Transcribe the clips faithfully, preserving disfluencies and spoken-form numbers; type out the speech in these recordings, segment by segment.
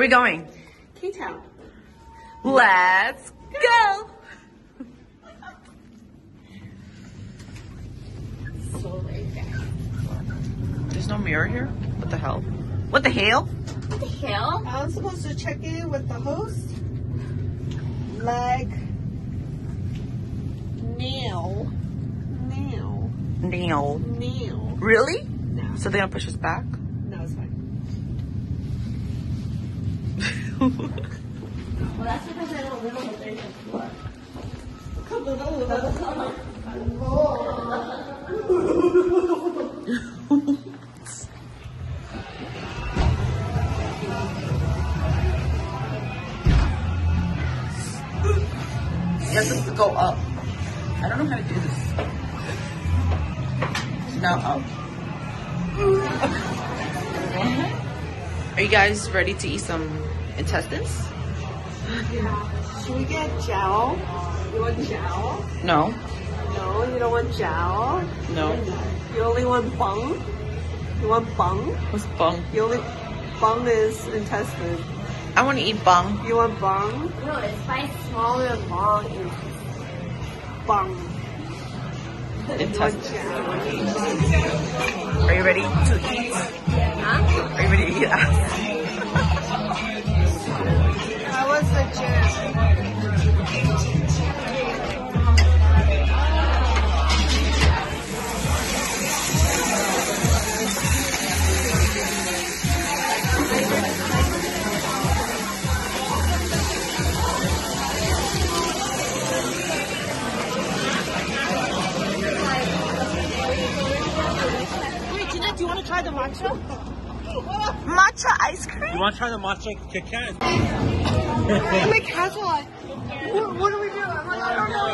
Where are we going? Ktown. Let's go. There's no mirror here? What the hell? What the hell? What the hell? I was supposed to check in with the host. Like now. Now. Now. Now. Really? No. So they're gonna push us back? No, it's fine. Well, that's because I don't live on the thirtieth floor. Come on, come I guess it's to go up. I don't know how to do this. It's not up. Are you guys ready to eat some intestines? Yeah. Should we get jowl? You want jowl? No. No, you don't want jowl? No. You only want bung? You want bung? What's bung? You only bung is intestine. I want to eat bung. You want bung? No, it's by smaller and long and bung. Intestines. Are you ready to eat? Huh? Are you ready to eat? I was the gym. Do you want to try the matcha? Matcha ice cream? You want to try the matcha Kit Kat? I'm a casual. What, what do we do? I'm like, I don't know.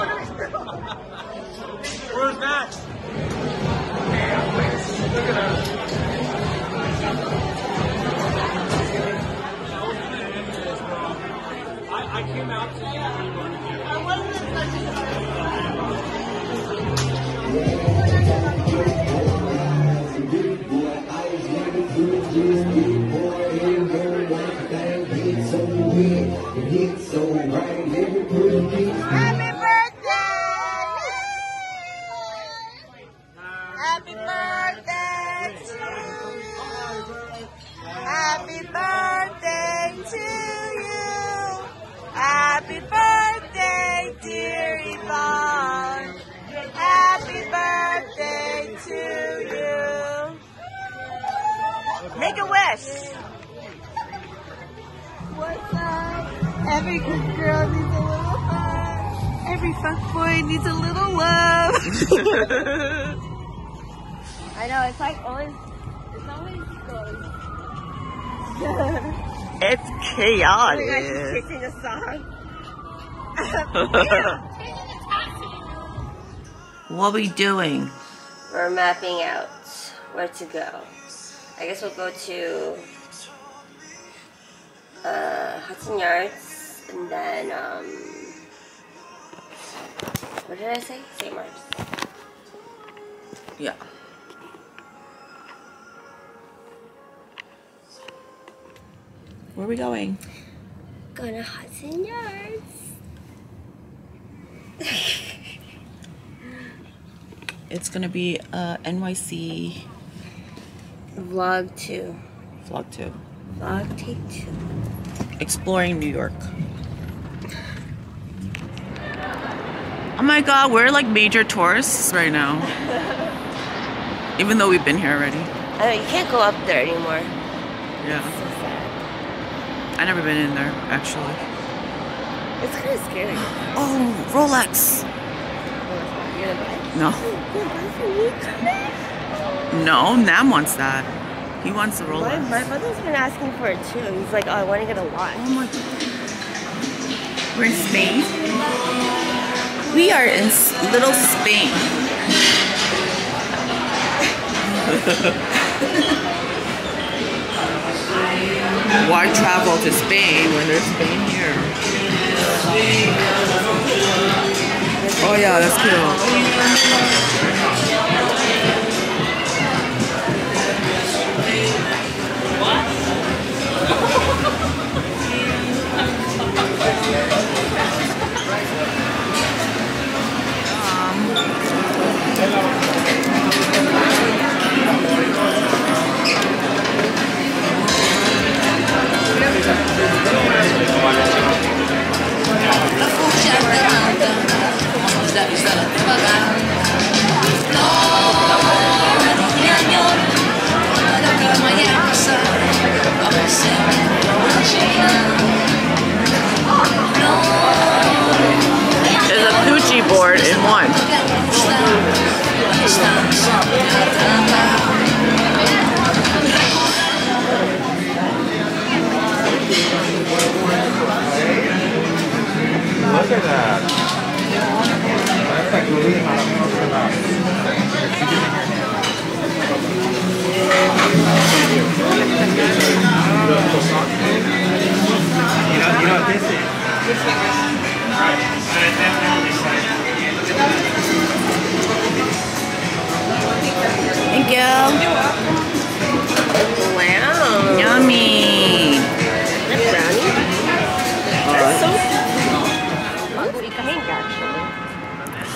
What do we do? Where's Max? Look at I, I came out to I wasn't as much make a wish. What's up? Every good girl needs a little hug. Every fuck boy needs a little love. I know, it's like always, it's always close. It's chaotic. Oh my gosh, she's chasing the song. Yeah. What are we doing? We're mapping out where to go. I guess we'll go to uh, Hudson Yards and then, um, what did I say? Saint Marks. Yeah. Where are we going? Going to Hudson Yards. It's going to be uh, N Y C... Vlog two. Vlog two. Vlog take two. Exploring New York. Oh my god, we're like major tourists right now. Even though we've been here already. I know, you can't go up there anymore. Yeah. It's so sad. I've never been in there, actually. It's kind of scary. Oh, Rolex. Rolex. You're gonna buy it? No. No, Nam wants that. He wants the Rolex. My, my brother's been asking for it too. He's like, oh, I want to get a watch. Oh my god. We're in Spain. We are in Little Spain. Why travel to Spain when there's Spain here? Oh yeah, that's cool.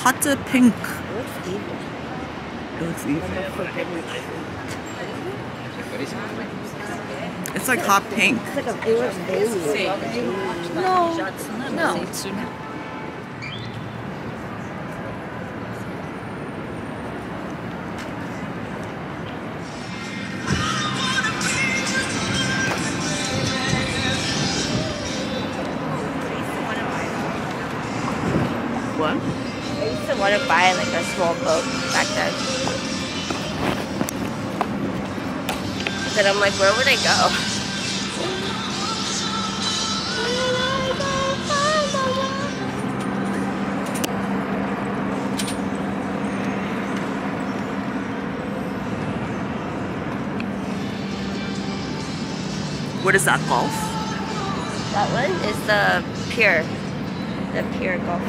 hotter pink. Looks evil. Looks evil. It's like hot pink. It's like a Jewish baby. No, no. What? I used to want to buy like a small boat back then. But then I'm like, where would I go? What is that golf? That one is the pier. The pier golf.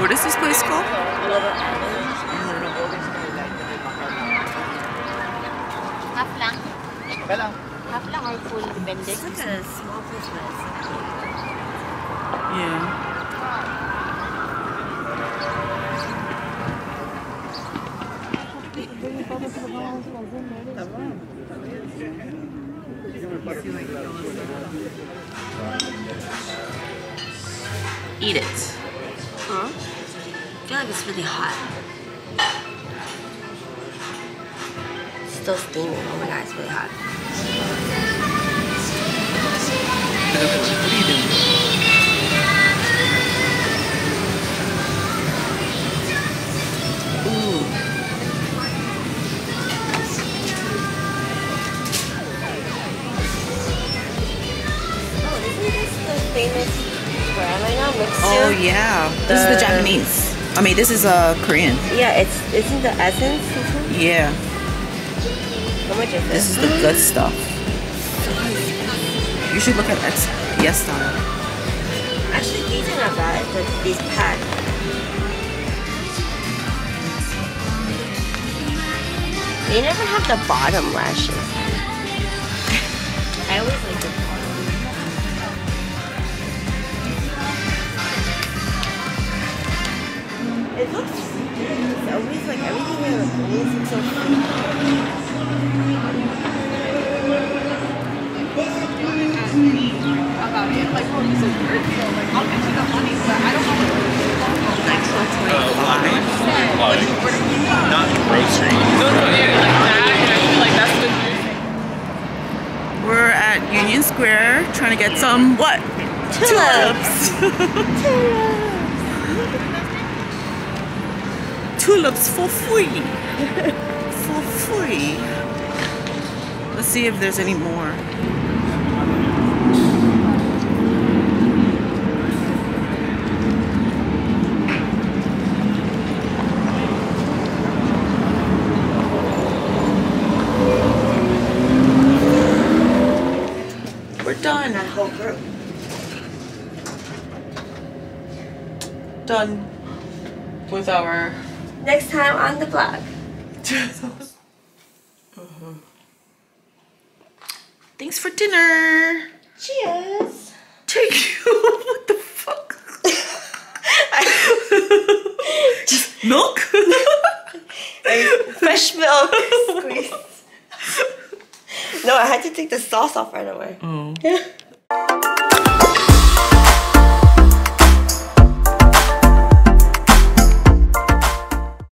What is this place called? It's such a small business. Yeah. Eat it. Huh? I feel like it's really hot. It's still steaming. Oh my god, it's really hot. Ooh. Oh, isn't this the famous brand right now? Mixu? Oh yeah. This the... is the Japanese. I mean, this is a uh, Korean. Yeah, it's isn't the essence? Isn't it? Yeah. How much is it? This is the good stuff. You should look at that. Yes, Donna. Actually, these are not bad. Like, these packs. They never have the bottom lashes. I always like the bottom. It looks it's always like everything here is amazing, so funny. About it, like what you said, like I'll get you the money, but I don't know what the next one's like. Uh, lottery? Lottery. Not grocery. No, no, yeah, like that, and I feel like that's the music. We're at Union Square trying to get some what? Tulips! Tulips! Tulips for free. For free. Let's see if there's any more. We're done. That whole group. Done with our next time on the vlog. Mm-hmm. Thanks for dinner. Cheers. Thank you. What the fuck? Just milk? Fresh milk. Squeeze. No, I had to take the sauce off right away. Oh. Yeah.